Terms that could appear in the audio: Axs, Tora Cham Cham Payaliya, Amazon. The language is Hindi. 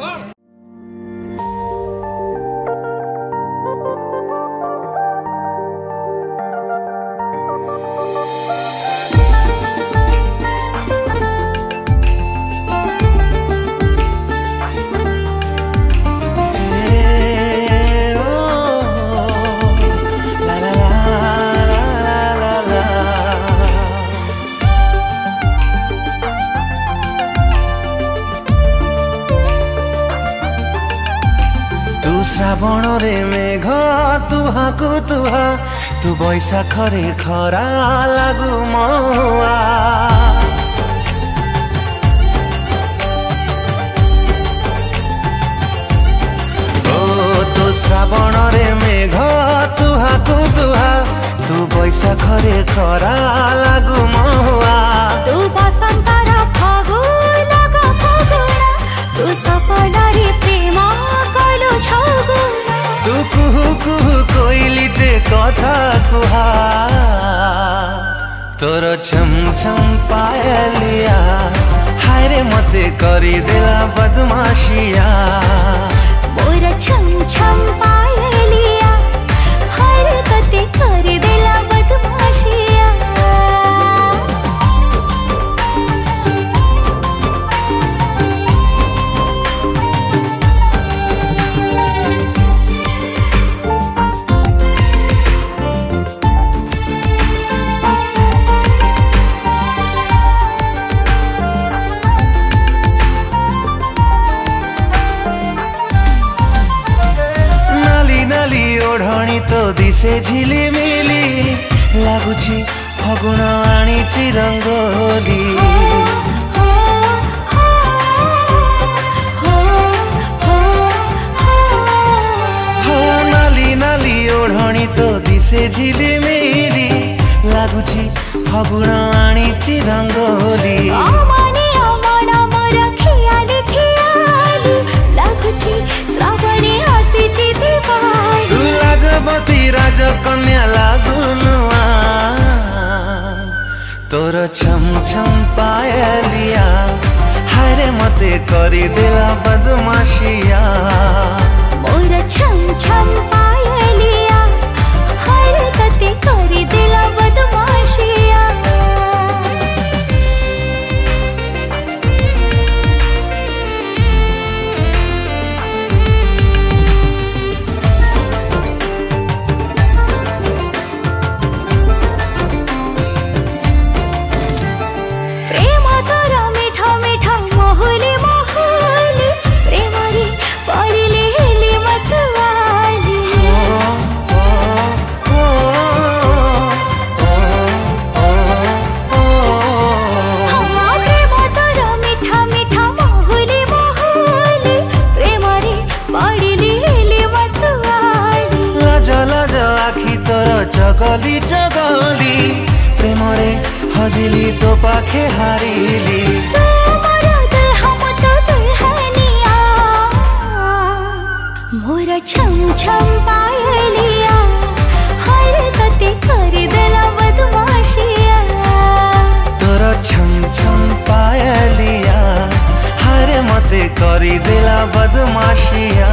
कर। श्रावण रे मेघ तुहा को तुहा तू बैशाख रे खरा लागू मौआ ओ तो श्रावण रे मेघ तुहा को तुहा तू बैशाख रे खरा लागू मौआ तू बसंत रा फगु लागो फगुना तू सफल रे प्रेम तू कुहु कुहु कोइलीटे कथा कुहा तोरो छम छम पायलिया हाय रे मते करी देला बदमाशिया मोर छम छम पायलिया हाय रे तते करी देला बदमाशिया तो दिशे झिलिमिली लगुची फगुण आनीची रंगोली हो नाली नाली ओढ़णी तो दिशे झिलिमिली लगुची फगुण आनीची रंगोली कन्या लगुआ तोर छम छम पायलिया हाय रे मते करी देला बदमाशिया मोर छम छम पायलिया हाय रे तते करी देला बदमाशिया चगली चगली प्रेम रे हजिली तो पाखे हारिली मोर छम छम पायलिया हाय रे तते करी देला बदमाशिया तोर छम छम पायलिया हाय रे मते करी देला बदमाशिया।